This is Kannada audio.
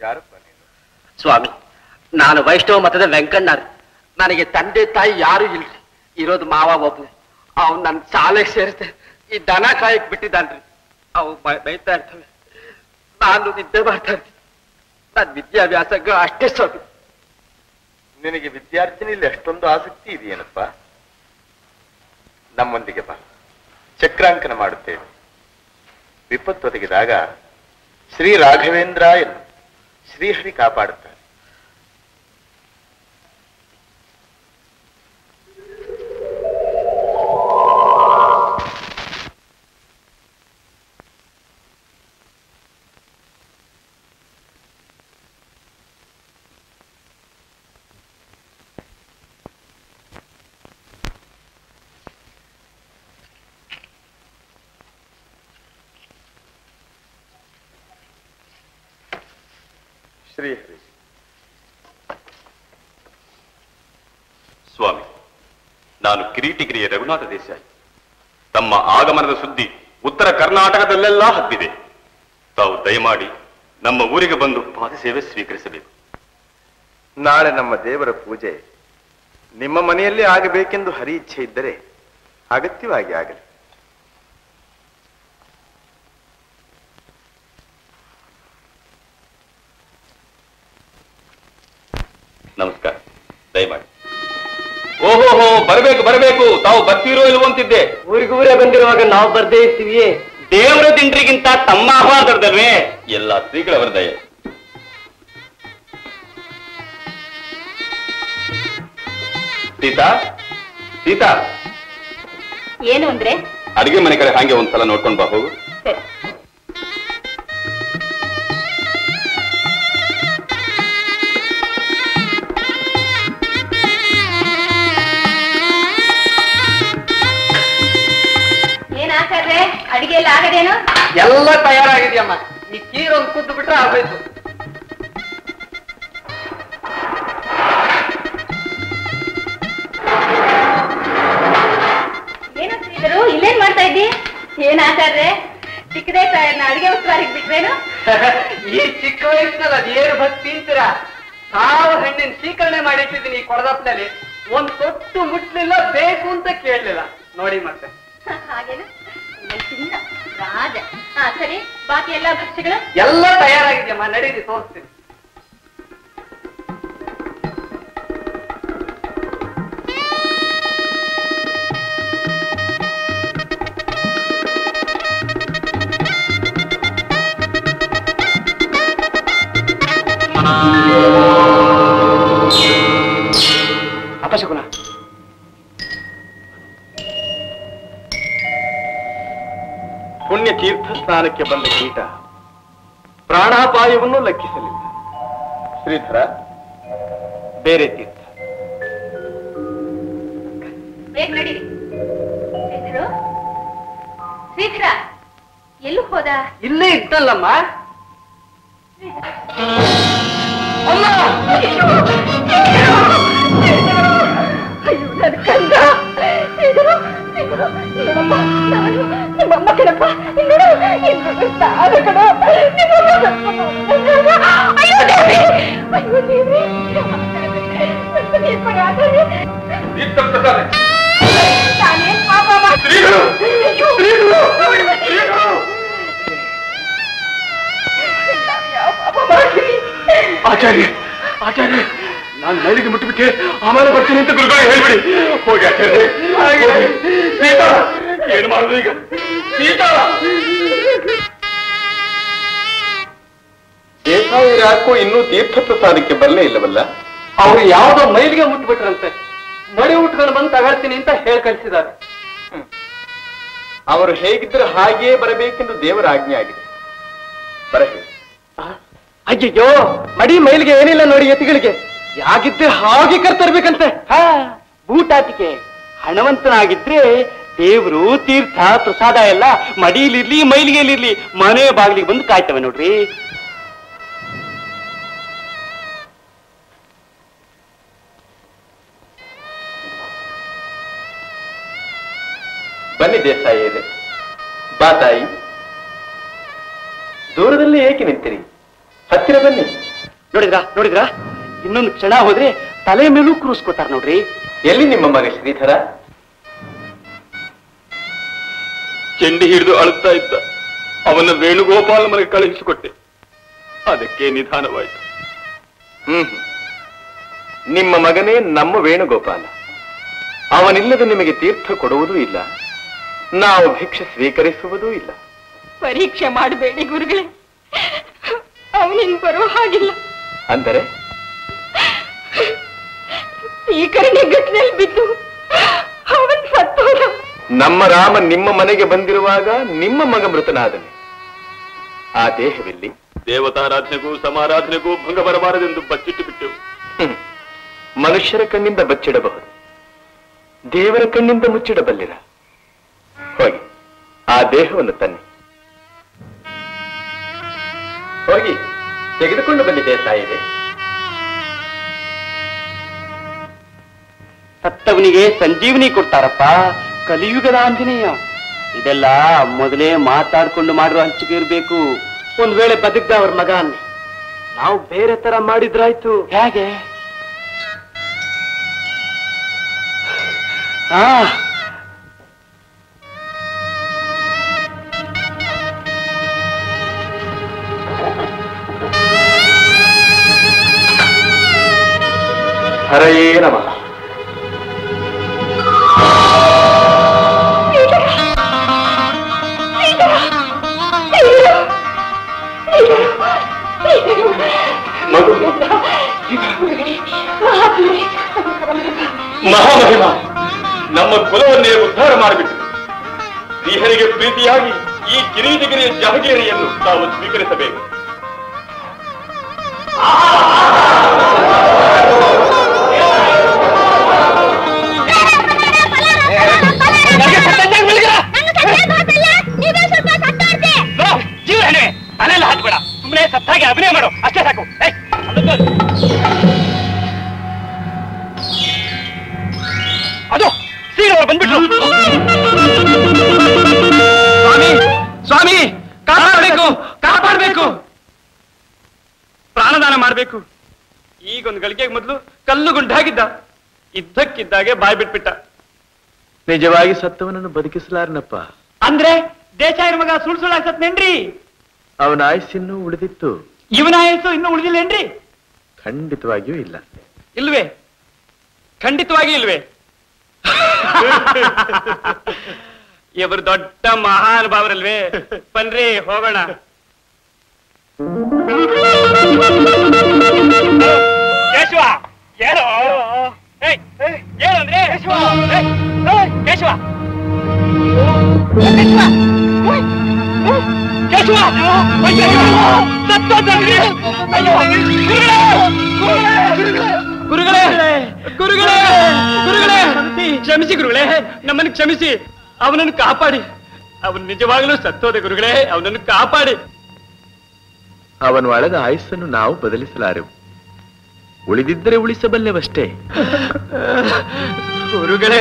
स्वामी नानु वैष्णव मतद वेंकण्णार ನನಗೆ ತಂದೆ ತಾಯಿ ಯಾರು ಇಲ್ರಿ ಇರೋದು ಮಾವ ಒಬ್ಬನೇ ಅವ್ ನನ್ನ ಶಾಲೆಗೆ ಸೇರಿದೆ ಈ ದನ ಕಾಯಕ್ಕೆ ಬಿಟ್ಟಿದ್ದಾನ್ರಿ ಅವು ಬೈತಾ ಇರ್ತವೆ ನಾನು ನಿದ್ದೆ ಮಾಡ್ತಾ ಇರ್ತೀನಿ ನನ್ನ ವಿದ್ಯಾಭ್ಯಾಸಕ್ಕೆ ಅಷ್ಟೇ ಸಾಕು ನಿನಗೆ ವಿದ್ಯಾರ್ಥಿನಿಯಲ್ಲಿ ಅಷ್ಟೊಂದು ಆಸಕ್ತಿ ಇದೆಯೇನಪ್ಪ ನಮ್ಮೊಂದಿಗೆ ಬಾ ಚಕ್ರಾಂಕನ ಮಾಡುತ್ತೇವೆ ವಿಪತ್ತು ಒದಗಿದಾಗ ಶ್ರೀ ರಾಘವೇಂದ್ರ ಎಂದು ಶ್ರೀಹರಿ ಕಾಪಾಡುತ್ತಾರೆ ಶ್ರೀಹರಿ ಸ್ವಾಮಿ ನಾನು ಕಿರೀಟಿಗಿರಿಯ ರಘುನಾಥ ದೇಸಾಯಿ ತಮ್ಮ ಆಗಮನದ ಸುದ್ದಿ ಉತ್ತರ ಕರ್ನಾಟಕದಲ್ಲೆಲ್ಲ ಹಬ್ಬಿದೆ ತಾವು ದಯಮಾಡಿ ನಮ್ಮ ಊರಿಗೆ ಬಂದು ಪಾದಸೇವೆ ಸ್ವೀಕರಿಸಬೇಕು ನಾಳೆ ನಮ್ಮ ದೇವರ ಪೂಜೆ ನಿಮ್ಮ ಮನೆಯಲ್ಲಿ ಆಗಬೇಕೆಂದು ಹರಿ ಇಚ್ಛೆ ಇದ್ದರೆ ಅಗತ್ಯವಾಗಿ ಆಗಲಿ ನಮಸ್ಕಾರ ದಯಮಾಡಿ ಓಹೋಹೋ ಬರಬೇಕು ಬರಬೇಕು ತಾವು ಬರ್ತೀರೋ ಇಲ್ವಂತಿದ್ದೆ ಊರಿಗೂರೇ ಬಂದಿರುವಾಗ ನಾವು ಬರ್ದೇ ಇರ್ತೀವಿ ದೇವರ ದಿಂಡ್ರಿಗಿಂತ ತಮ್ಮ ಆಹ್ವಾನದಲ್ವೇ ಎಲ್ಲ ಶ್ರೀಗಳವರ ದಯೆ ಸೀತಾ ಸೀತಾ ಏನು ಅಂದ್ರೆ ಅಡಿಗೆ ಮನೆ ಕಡೆ ಹಾಗೆ ಒಂದ್ಸಲ ನೋಡ್ಕೊಂಡು ಬಾ ಹೋಗು ಅಡಿಗೆ ಎಲ್ಲ ಆಗದೇನು ಎಲ್ಲ ತಯಾರಾಗಿದೆಯಮ್ಮ ಈ ಕೀರೊಂದು ಕುದ್ದು ಬಿಟ್ರೆ ಆಗ್ಬೇಕು ಏನಂತಿದ್ರು ಇಲ್ಲೇನ್ ಮಾಡ್ತಾ ಇದ್ದಿ ಏನ್ ಆಚಾರ್ರೆ ಚಿಕ್ಕದೇ ತಾಯನ್ನ ಅಡಿಗೆ ಉಸ್ತುವಾರಿಗೆ ಬಿಟ್ರೇನು ಈ ಚಿಕ್ಕ ವಯಸ್ಸಿನಲ್ಲಿ ಅದೇನು ಬಸ್ ತಿಂತೀರಾ ತಾವು ಹಣ್ಣಿನ ಸ್ವೀಕರಣೆ ಮಾಡಿಟ್ಟಿದ್ದೀನಿ ಈ ಕೊಡದಪ್ಪನಲ್ಲಿ ಒಂದ್ ತೊಟ್ಟು ಮುಟ್ಲಿಲ್ಲ ಬೇಕು ಅಂತ ಕೇಳಲಿಲ್ಲ ನೋಡಿ ಮತ್ತೆ ಹಾಗೇನು ರಾಜ ಹಾ ಸರಿ ಬಾಕಿ ಎಲ್ಲ ಭಕ್ತಿಗಳು ಎಲ್ಲ ತಯಾರಾಗಿದೆಯಮ್ಮ ನಡೀರಿ ತೋರಿಸ್ತೀನಿ ಅಪಶಕುನ ಪುಣ್ಯ ತೀರ್ಥ ಸ್ನಾನಕ್ಕೆ ಬಂದ ಕೀಟ ಪ್ರಾಣಾಪಾಯವನ್ನು ಲೆಕ್ಕಿಸಲಿಲ್ಲ ಶ್ರೀಧರ ಬೇರೆ ತೀರ್ಥ ಶ್ರೀಧರ ಎಲ್ಲೂ ಹೋದ ಇಲ್ಲೇ ಇತ್ತಲ್ಲಮ್ಮ ನಿಮ್ಮಮ್ಮ ಕಣಪ್ಪ ಆಚಾರ್ಯ ಆಚಾರ್ಯ ನಾನು ಮೈಲಿಗೆ ಮುಟ್ಟಿಬಿಟ್ಟೆ ಆಮೇಲೆ ಬರ್ತೀನಿ ಅಂತ ಗುರುಗಳು ಹೇಳ್ಬಿಡಿ ಹೋಗಿ ಆಚಾರ್ಯ ಏನು ಮಾಡುದು ಈಗ ದೇಸಾಯಿ ಯಾಕೋ ಇನ್ನೂ ತೀರ್ಥಪ್ರಸಾದಕ್ಕೆ ಬರಲೇ ಇಲ್ಲವಲ್ಲ ಅವ್ರು ಯಾವ್ದೋ ಮೈಲಿಗೆ ಮುಟ್ಬಿಟ್ರಂತೆ ಮಡಿ ಉಟ್ಕೊಂಡು ಬಂದು ತಗೊಳ್ತೀನಿ ಅಂತ ಹೇಳಿ ಕಳಿಸಿದ್ದಾರೆ ಅವರು ಹೇಗಿದ್ರೆ ಹಾಗೇ ಬರಬೇಕೆಂದು ದೇವರ ಆಜ್ಞೆ ಆಗಿದೆ ಬರಬೇಕು ಅಜ್ಜಿಯೋ ಮಡಿ ಮೈಲಿಗೆ ಏನಿಲ್ಲ ನೋಡಿ ಎತ್ತಿಗಳಿಗೆ ಯಾಗಿದ್ರೆ ಹಾಗೆ ಕರ್ತರ್ಬೇಕಂತೆ ಬೂಟಾಟಿಕೆ ಹಣವಂತನಾಗಿದ್ರೆ ದೇವ್ರು ತೀರ್ಥ ಪ್ರಸಾದ ಎಲ್ಲ ಮಡಿಲಿರ್ಲಿ ಮೈಲಿಗೆಲಿರ್ಲಿ ಮನೆ ಬಾಗಿಲಿಗೆ ಬಂದು ಕಾಯ್ತವೆ ನೋಡ್ರಿ ಬನ್ನಿ ದೇಸಾಯಿ ಬಾ ತಾಯಿ ದೂರದಲ್ಲಿ ಏಕೆ ನಿಂತಿರಿ ಹತ್ತಿರ ಬನ್ನಿ ನೋಡಿದ್ರಾ ನೋಡಿದ್ರಾ ಇನ್ನೊಂದು ಕ್ಷಣ ಹೋದ್ರೆ ತಲೆ ಮೇಲೂ ಕ್ರೂಸ್ಕೋತಾರ ನೋಡ್ರಿ. ಎಲ್ಲಿ ನಿಮ್ಮ ಮಗ ಶ್ರೀಧರ? ಚೆಂಡಿ ಹಿಡಿದು ಅಳುತ್ತಾ ಇದ್ದ. ಅವನ ವೇಣುಗೋಪಾಲ ಮನೆಗೆ ಕಳುಹಿಸಿಕೊಟ್ಟೆ, ಅದಕ್ಕೆ ನಿಧಾನವಾಯಿತು. ನಿಮ್ಮ ಮಗನೇ ನಮ್ಮ ವೇಣುಗೋಪಾಲ. ಅವನಿಲ್ಲದೆ ನಿಮಗೆ ತೀರ್ಥ ಕೊಡುವುದೂ ಇಲ್ಲ, ನಾವು ಭಿಕ್ಷೆ ಸ್ವೀಕರಿಸುವುದೂ ಇಲ್ಲ. ಪರೀಕ್ಷೆ ಮಾಡಬೇಡಿ ಗುರುಗಳೇ, ಅವನಿನ್ ಬರೋ ಹಾಗಿಲ್ಲ. ಅಂದರೆ ಈ ಕಡೆ ಘಟನೆಯಲ್ಲಿ ಬಿದ್ದು ಅವನ್ ಸತ್ತೋದ. ನಮ್ಮ ರಾಮ ನಿಮ್ಮ ಮನೆಗೆ ಬಂದಿರುವಾಗ ನಿಮ್ಮ ಮಗ ಮೃತನಾದನೆ. ಆ ದೇಹದಲ್ಲಿ ದೇವತಾರಾಧನೆಗೂ ಸಮಾರಾಧನೆಗೂ ಭಂಗ ಬರಬಾರದೆಂದು ಬಚ್ಚಿಟ್ಟು ಬಿಟ್ಟೆವು. ಮನುಷ್ಯರ ಕಣ್ಣಿಂದ ಬಚ್ಚಿಡಬಹುದು, ದೇವರ ಕಣ್ಣಿಂದ ಮುಚ್ಚಿಡಬಲ್ಲಿರ. ಹೋಗಿ ಆ ದೇಹವನ್ನು ತನ್ನಿ. ಹೋಗಿ ತೆಗೆದುಕೊಂಡು ಬಂದಿದೆ ಸಾಯಿದೆ. ಸತ್ತವನಿಗೆ ಸಂಜೀವನಿ ಕೊಡ್ತಾರಪ್ಪ, ಕಲಿಯುಗದ ಆಂಜನೇಯ. ಇದೆಲ್ಲ ಮೊದಲೇ ಮಾತಾಡ್ಕೊಂಡು ಮಾಡುವ ಹಂಚಿಕೆ ಇರಬೇಕು. ಒಂದ್ ವೇಳೆ ಬದುಕ್ದ ಅವ್ರ ಮಗ ಅನ್ನಿ, ನಾವು ಬೇರೆ ತರ ಮಾಡಿದ್ರಾಯ್ತು. ಹೇಗೆ? ಹಾ, ಹರಯೇ ನಮಃ. ಮಹಾಮಹಿಮ, ನಮ್ಮ ಕುಲವನ್ನೇ ಉದ್ಧಾರ ಮಾಡಿಬಿಟ್ಟು ಶ್ರೀಹರಿಗೆ ಪ್ರೀತಿಯಾಗಿ ಈ ಕಿರೀಟಗಿರಿಯ ಜಹಗೇರಿಯನ್ನು ತಾವು ಸ್ವೀಕರಿಸಬೇಕು. ಮನೆಯಲ್ಲಿ ಹಾಕ್ಬೇಡ, ಸುಮ್ಮನೆ ಸತ್ತಾಗಿ ಅಭಿನಯ ಮಾಡು ಅಷ್ಟೇ ಸಾಕು. ಅದು ಸೀರೆ ಅವ್ರು ಬಂದ್ಬಿಟ್ರು. ಸ್ವಾಮಿ ಸ್ವಾಮಿ, ಕಾಪಾಡಬೇಕು ಕಾಪಾಡಬೇಕು, ಪ್ರಾಣದಾನ ಮಾಡಬೇಕು. ಈಗೊಂದು ಗಳಿಗೆ ಮೊದಲು ಕಲ್ಲು ಗುಂಡಾಗಿದ್ದ, ಇದ್ದಕ್ಕಿದ್ದಾಗೆ ಬಾಯಿ ಬಿಟ್ಬಿಟ್ಟ. ನಿಜವಾಗಿ ಸತ್ತವನನ್ನು ಬದುಕಿಸಲಾರನಪ್ಪ. ಅಂದ್ರೆ ದೇಶ ಇರುವ ಮಗ ಸುಳ್ ಸುಳ್ಳ ಸತ್ನೇನ್ರಿ? ಅವನ ಆಯಸ್ಸು ಇನ್ನೂ ಉಳಿದಿತ್ತು, ಇವನ ಆಯಸ್ಸು ಇನ್ನೂ ಉಳಿದಿಲ್ಲೇನ್ರಿ? ಖಂಡಿತವಾಗಿಯೂ ಇಲ್ಲ. ಇಲ್ವೇ? ಖಂಡಿತವಾಗಿ ಇಲ್ವೇ? ಇವರು ದೊಡ್ಡ ಮಹಾನುಭಾವರಲ್ವೇ. ಬನ್ರಿ ಹೋಗೋಣ. ಕೇಶವ ಹೇಳು ಅಂದ್ರೆ ಕೇಶವ ಕೇಶವ ಗುರುಗಳೇ ಗುರುಗಳೇ ಗುರುಗಳೇ, ಕ್ಷಮಿಸಿ ಗುರುಗಳೇ, ನಮ್ಮನ್ನು ಕ್ಷಮಿಸಿ. ಅವನನ್ನು ಕಾಪಾಡಿ. ಅವನು ನಿಜವಾಗಲೂ ಸತ್ತೋದೆ ಗುರುಗಳೇ, ಅವನನ್ನು ಕಾಪಾಡಿ. ಅವನ ಒಳದ ಆಯಸ್ಸನ್ನು ನಾವು ಬದಲಿಸಲಾರೆವು, ಉಳಿದಿದ್ದರೆ ಉಳಿಸಬಲ್ಲೆವಷ್ಟೇ ಗುರುಗಳೇ.